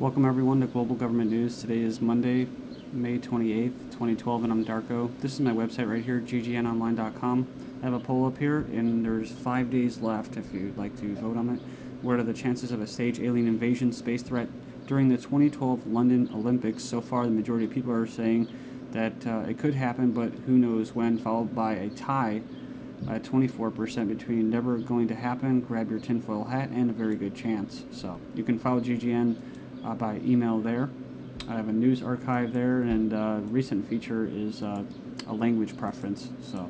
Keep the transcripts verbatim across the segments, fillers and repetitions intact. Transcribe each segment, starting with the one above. Welcome everyone to Global Government News. Today is Monday, May twenty-eighth, twenty twelve, and I'm Darko. This is my website right here, g g n online dot com. I have a poll up here, and there's five days left if you'd like to vote on it. What are the chances of a staged alien invasion space threat during the twenty twelve London Olympics? So far, the majority of people are saying that uh, it could happen, but who knows when, followed by a tie at twenty-four percent between never going to happen, grab your tinfoil hat, and a very good chance. So you can follow G G N uh, by email there. I have a news archive there, and uh, recent feature is uh, a language preference. So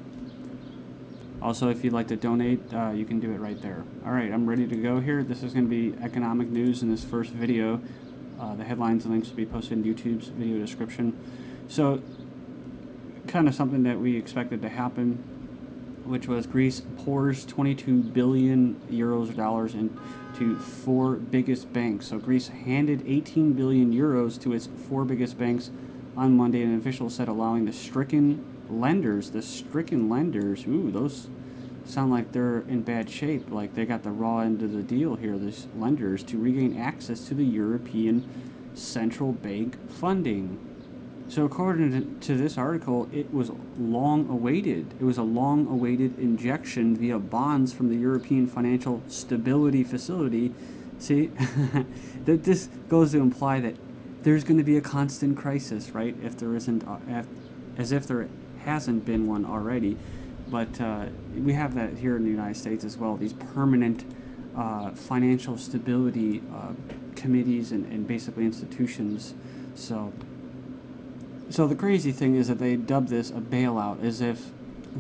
also, if you'd like to donate, uh, you can do it right there. All right, I'm ready to go here. This is going to be economic news in this first video. Uh, the headlines and links will be posted in YouTube's video description. So kind of something that we expected to happen, which was Greece pours twenty-two billion euros or dollars into four biggest banks. So Greece handed eighteen billion euros to its four biggest banks on Monday, and officials said allowing the stricken lenders, the stricken lenders, ooh, those sound like they're in bad shape, like they got the raw end of the deal here, these lenders, to regain access to the European Central Bank funding. So according to this article, it was long awaited. It was a long awaited injection via bonds from the European Financial Stability Facility. See, that this goes to imply that there's going to be a constant crisis, right? If there isn't, as if there hasn't been one already. But uh, we have that here in the United States as well, these permanent uh, financial stability uh, committees and, and basically institutions. So... So the crazy thing is that they dubbed this a bailout, as if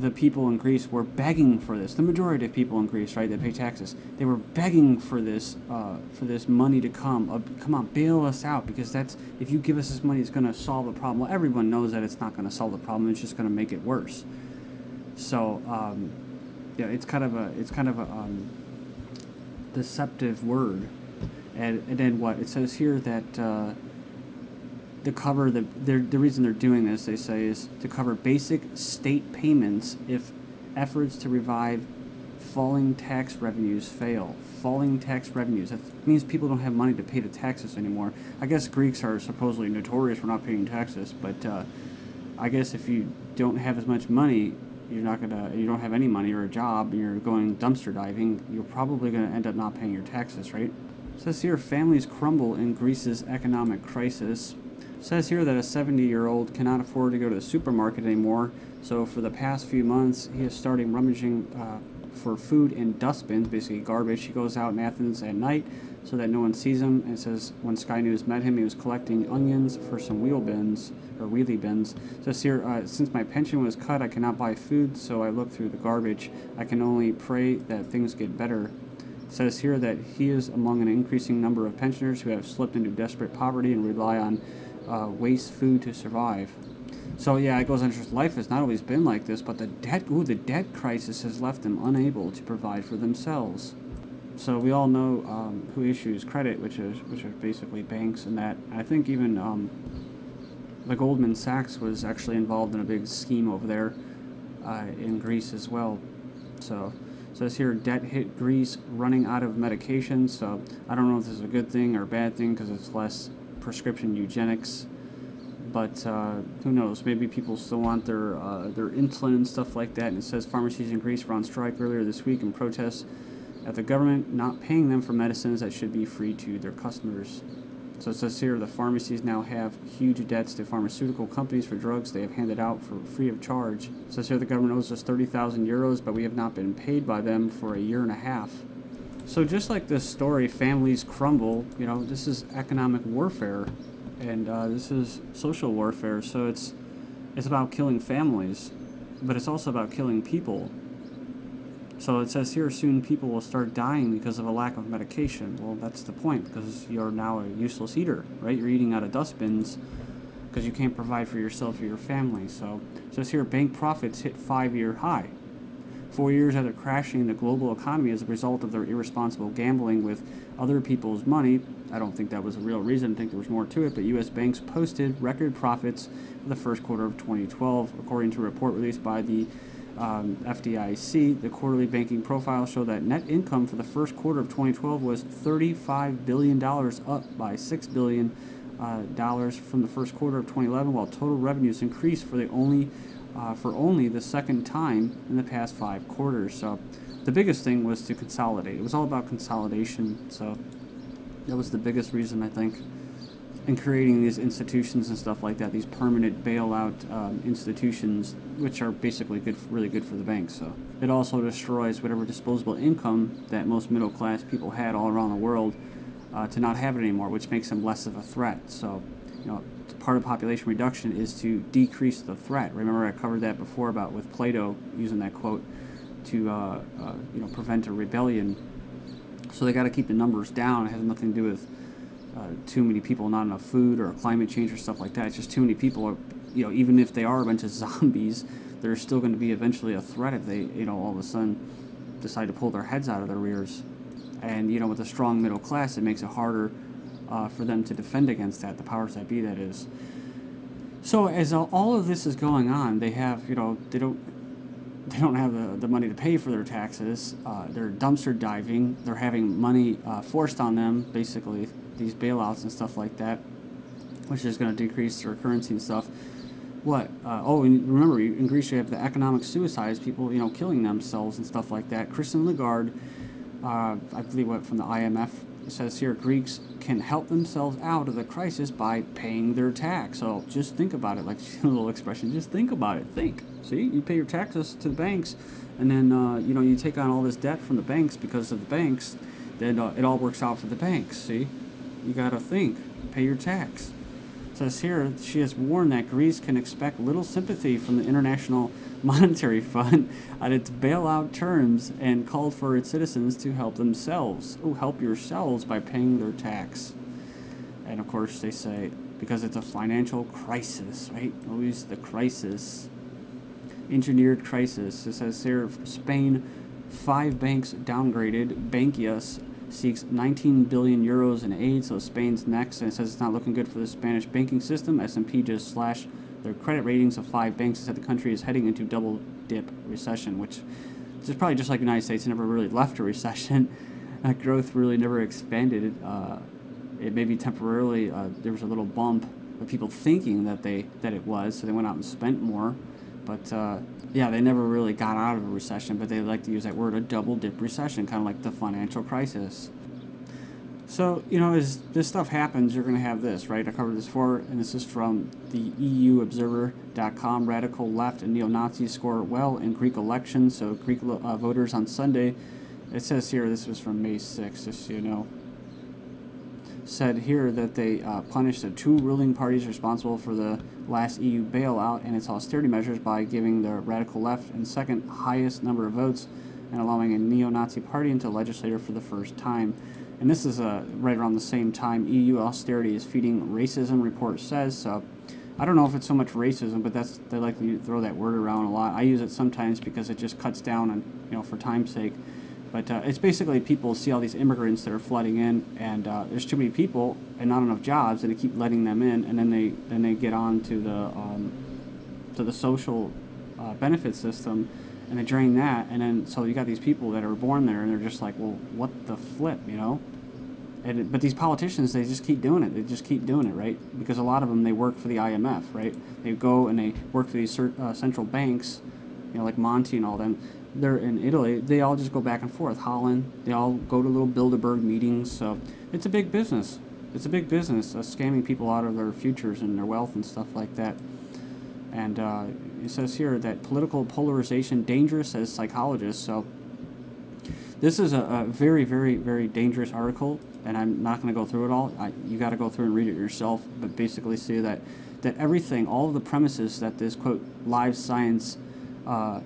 the people in Greece were begging for this. The majority of people in Greece, right, that pay taxes, they were begging for this, uh, for this money to come. Uh, come on, bail us out, because that's, if you give us this money, it's going to solve the problem. Well, everyone knows that it's not going to solve the problem; it's just going to make it worse. So, um, yeah, it's kind of a, it's kind of a um, deceptive word. And, and then what it says here that. Uh, To cover the the reason they're doing this, they say, is to cover basic state payments if efforts to revive falling tax revenues fail. Falling tax revenues, that means people don't have money to pay the taxes anymore. I guess Greeks are supposedly notorious for not paying taxes, but uh, I guess if you don't have as much money, you're not gonna, you don't have any money or a job, and you're going dumpster diving, you're probably gonna end up not paying your taxes, right? It says here, families crumble in Greece's economic crisis. Says here that a seventy-year-old cannot afford to go to the supermarket anymore, so for the past few months he is starting rummaging uh, for food in dustbins, basically garbage. He goes out in Athens at night so that no one sees him, and it says when Sky News met him, he was collecting onions for some wheel bins, or wheelie bins. Says here, uh, since my pension was cut, I cannot buy food, so I look through the garbage. I can only pray that things get better. Says here that he is among an increasing number of pensioners who have slipped into desperate poverty and rely on Uh, waste food to survive. So yeah, it goes on. Life has not always been like this, but the debt, ooh, the debt crisis has left them unable to provide for themselves. So we all know um, who issues credit, which is which are basically banks, and that I think even um, the Goldman Sachs was actually involved in a big scheme over there uh, in Greece as well. So. Says here, debt hit Greece, running out of medication. So I don't know if this is a good thing or a bad thing, because it's less prescription eugenics, but uh, who knows, maybe people still want their uh, their insulin and stuff like that. And it says pharmacies in Greece were on strike earlier this week in protest at the government not paying them for medicines that should be free to their customers. So it says here the pharmacies now have huge debts to pharmaceutical companies for drugs they have handed out for free of charge. It says here the government owes us thirty thousand euros, but we have not been paid by them for a year and a half. So just like this story, families crumble, you know, this is economic warfare, and uh, this is social warfare. So it's it's about killing families, but it's also about killing people. So it says here, soon people will start dying because of a lack of medication. Well, that's the point, because you're now a useless eater, right? You're eating out of dustbins because you can't provide for yourself or your family. So it says here, bank profits hit five-year high. Four years after crashing the global economy as a result of their irresponsible gambling with other people's money. I don't think that was a real reason. I think there was more to it, but U S banks posted record profits for the first quarter of twenty twelve, according to a report released by the um, F D I C, the quarterly banking profile showed that net income for the first quarter of twenty twelve was thirty-five billion dollars, up by six billion dollars uh, from the first quarter of twenty eleven, while total revenues increased for the only uh, for only the second time in the past five quarters. So the biggest thing was to consolidate. It was all about consolidation. So that was the biggest reason, I think, in creating these institutions and stuff like that, these permanent bailout um, institutions, which are basically good, really good for the banks. So it also destroys whatever disposable income that most middle-class people had all around the world uh, to not have it anymore, which makes them less of a threat. So, you know, part of population reduction is to decrease the threat. Remember, I covered that before about with Plato using that quote to, uh, uh, you know, prevent a rebellion. So they got to keep the numbers down. It has nothing to do with Uh, too many people, not enough food, or climate change or stuff like that. It's just too many people are, you know, even if they are a bunch of zombies, they're still going to be eventually a threat if they, you know, all of a sudden decide to pull their heads out of their rears. And, you know, with a strong middle class, it makes it harder uh, for them to defend against that, the powers that be, that is. So as all of this is going on, they have, you know, they don't They don't have the, the money to pay for their taxes. Uh, they're dumpster diving. They're having money uh, forced on them, basically, these bailouts and stuff like that, which is going to decrease their currency and stuff. What? Uh, oh, and remember, in Greece, you have the economic suicides, people, you know, killing themselves and stuff like that. Christine Lagarde, uh, I believe what, from the I M F, says here, Greeks can help themselves out of the crisis by paying their tax. So just think about it, like a little expression, just think about it, think. See, you pay your taxes to the banks, and then, uh, you know, you take on all this debt from the banks because of the banks, then uh, it all works out for the banks, see? You gotta think, pay your tax. It says here, she has warned that Greece can expect little sympathy from the International Monetary Fund on its bailout terms and called for its citizens to help themselves. Oh, help yourselves by paying their tax. And of course they say, because it's a financial crisis, right? Always the crisis. Engineered crisis. It says here, Spain, five banks downgraded. Bankia seeks nineteen billion euros in aid, so Spain's next. And it says it's not looking good for the Spanish banking system. S and P just slashed their credit ratings of five banks and said the country is heading into double-dip recession, which is probably just like the United States. It never really left a recession. Uh, growth really never expanded. Uh, it maybe temporarily uh, there was a little bump of people thinking that they that it was, so they went out and spent more. But, uh, yeah, they never really got out of a recession, but they like to use that word, a double-dip recession, kind of like the financial crisis. So, you know, as this stuff happens, you're going to have this, right? I covered this before, and this is from the E U observer dot com. Radical left and neo-Nazis score well in Greek elections, so Greek uh, voters on Sunday. It says here, this was from May sixth, just so you know, said here that they uh, punished the two ruling parties responsible for the last E U bailout and its austerity measures by giving the radical left and second highest number of votes and allowing a neo-Nazi party into legislature for the first time. And this is uh, right around the same time E U austerity is feeding racism, report says. So I don't know if it's so much racism, but that's, they like to throw that word around a lot. I use it sometimes because it just cuts down on, you know, for time's sake. But uh, it's basically people see all these immigrants that are flooding in, and uh, there's too many people and not enough jobs, and they keep letting them in, and then they then they get on to the um, to the social uh, benefit system, and they drain that, and then so you got these people that are born there, and they're just like, well, what the flip, you know? And it, but these politicians, they just keep doing it. They just keep doing it, right? Because a lot of them, they work for the I M F, right? They go and they work for these uh, central banks, you know, like Monty and all them. They're in Italy, they all just go back and forth. Holland, they all go to little Bilderberg meetings. So it's a big business. It's a big business, uh, scamming people out of their futures and their wealth and stuff like that. And uh, it says here that political polarization dangerous as psychologists. So this is a, a very, very, very dangerous article, and I'm not going to go through it all. I, you got to go through and read it yourself, but basically see that, that everything, all of the premises that this, quote, live science uh,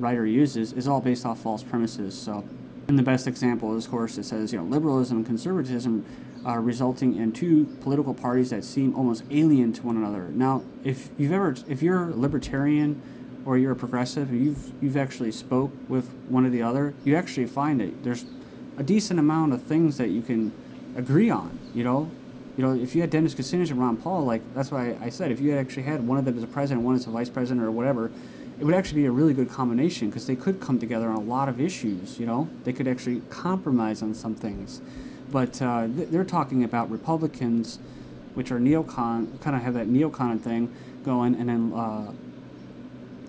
writer uses is all based off false premises. So, and the best example is, of course, it says, you know, liberalism and conservatism are resulting in two political parties that seem almost alien to one another. Now, if you've ever, if you're a libertarian or you're a progressive, you've you've actually spoke with one or the other, you actually find that there's a decent amount of things that you can agree on. You know, you know, if you had Dennis Kucinich and Ron Paul, like that's why I said, if you had actually had one of them as a president, one as a vice president, or whatever, it would actually be a really good combination because they could come together on a lot of issues, you know. They could actually compromise on some things. But uh, th they're talking about Republicans, which are neocon, kind of have that neocon thing going, and then uh,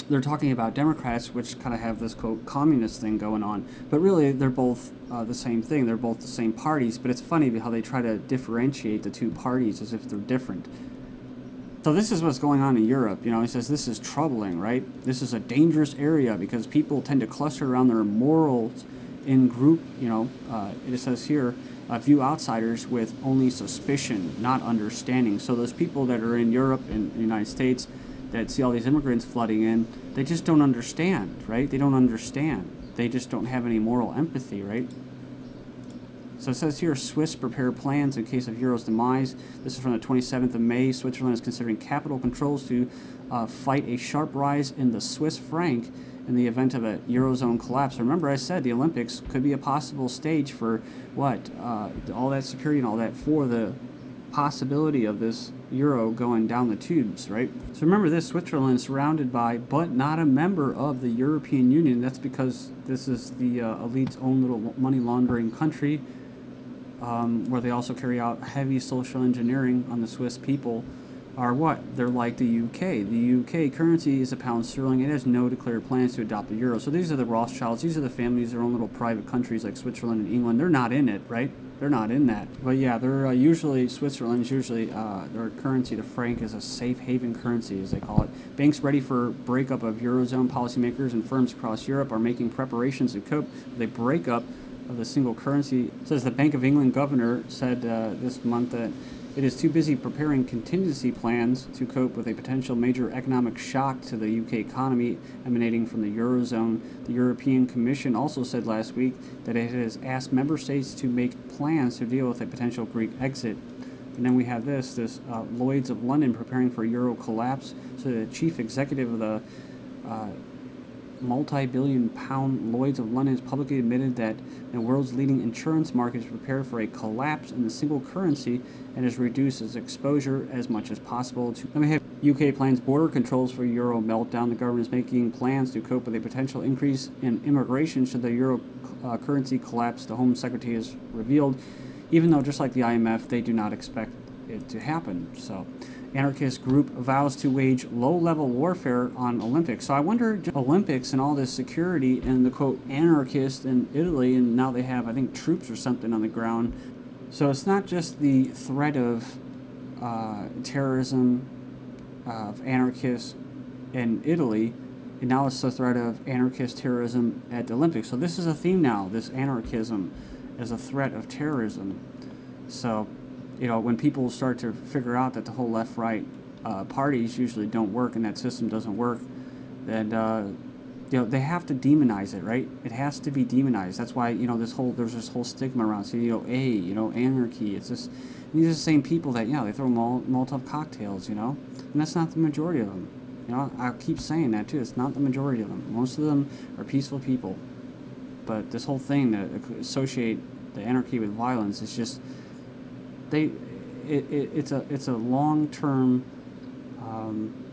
they're talking about Democrats, which kind of have this, quote, communist thing going on. But really, they're both uh, the same thing. They're both the same parties, but it's funny how they try to differentiate the two parties as if they're different. So this is what's going on in Europe. You know, he says this is troubling, right? This is a dangerous area because people tend to cluster around their morals in group, you know, uh, it says here, uh, view outsiders with only suspicion, not understanding. So those people that are in Europe and the United States that see all these immigrants flooding in, they just don't understand, right? They don't understand. They just don't have any moral empathy, right? So it says here, Swiss prepare plans in case of Euro's demise. This is from the twenty-seventh of May. Switzerland is considering capital controls to uh, fight a sharp rise in the Swiss franc in the event of a Eurozone collapse. Remember, I said the Olympics could be a possible stage for what? Uh, all that security and all that for the possibility of this Euro going down the tubes, right? So remember this, Switzerland is surrounded by, but not a member of the European Union. That's because this is the uh, elite's own little money laundering country. Um, where they also carry out heavy social engineering on the Swiss people, are what? They're like the U K. The U K currency is a pound sterling. It has no declared plans to adopt the euro. So these are the Rothschilds. These are the families, their own little private countries like Switzerland and England. They're not in it, right? They're not in that. But yeah, they're uh, usually, Switzerland's usually, uh, their currency, the franc, is a safe haven currency, as they call it. Banks ready for breakup of Eurozone. Policymakers and firms across Europe are making preparations to cope with a breakup of the single currency. It says the Bank of England governor said uh, this month that it is too busy preparing contingency plans to cope with a potential major economic shock to the U K economy emanating from the Eurozone. The European Commission also said last week that it has asked member states to make plans to deal with a potential Greek exit. And then we have this, this uh, Lloyd's of London preparing for Euro collapse. So the chief executive of the uh, multi-billion pound Lloyd's of London has publicly admitted that the world's leading insurance market is prepared for a collapse in the single currency and has reduced its exposure as much as possible. Then we have U K plans border controls for euro meltdown. The government is making plans to cope with a potential increase in immigration should the euro uh, currency collapse, the Home Secretary has revealed, even though just like the I M F, they do not expect it to happen. So anarchist group vows to wage low-level warfare on Olympics. So I wonder, Olympics and all this security and the, quote, anarchist in Italy, and now they have, I think, troops or something on the ground. So it's not just the threat of uh, terrorism, uh, of anarchists in Italy, and now it's the threat of anarchist terrorism at the Olympics. So this is a theme now, this anarchism as a threat of terrorism. So, you know, when people start to figure out that the whole left-right uh, parties usually don't work and that system doesn't work, then, uh, you know, they have to demonize it, right? It has to be demonized. That's why, you know, this whole, there's this whole stigma around C D O A, you know, anarchy. It's just, these are the same people that, yeah, they throw Mol Molotov cocktails, you know? And that's not the majority of them. You know, I keep saying that, too. It's not the majority of them. Most of them are peaceful people. But this whole thing to associate the anarchy with violence is just... They, it, it, it's a it's a long-term um,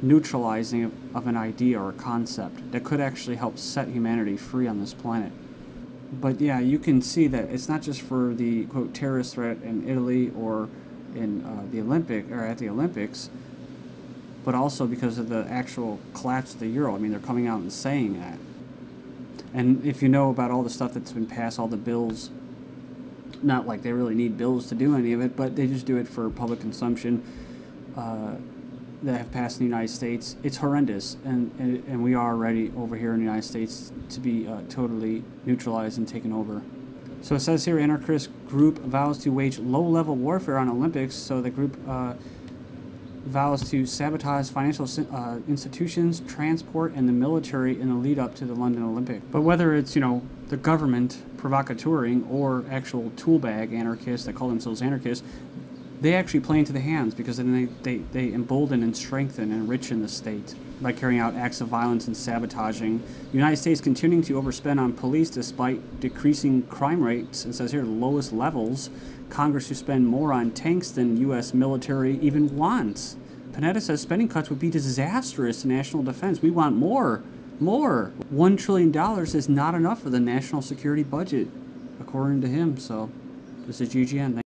neutralizing of, of an idea or a concept that could actually help set humanity free on this planet. But yeah, you can see that it's not just for the, quote, terrorist threat in Italy or in uh, the Olympic or at the Olympics, but also because of the actual collapse of the euro. I mean, they're coming out and saying that. And if you know about all the stuff that's been passed, all the bills. Not like they really need bills to do any of it, but they just do it for public consumption uh, that have passed in the United States. It's horrendous, and, and, and we are ready over here in the United States to be uh, totally neutralized and taken over. So it says here, anarchist group vows to wage low-level warfare on Olympics. So the group uh, vows to sabotage financial uh, institutions, transport, and the military in the lead-up to the London Olympics. But whether it's, you know, the government provocateuring or actual toolbag anarchists that call themselves anarchists, they actually play into the hands because then they, they, they embolden and strengthen and enrichen the state by carrying out acts of violence and sabotaging. The United States continuing to overspend on police despite decreasing crime rates. It says here, lowest levels. Congress to spend more on tanks than U S military even wants. Panetta says spending cuts would be disastrous to national defense. We want more, more. One trillion dollars is not enough for the national security budget, according to him. So this is G G N.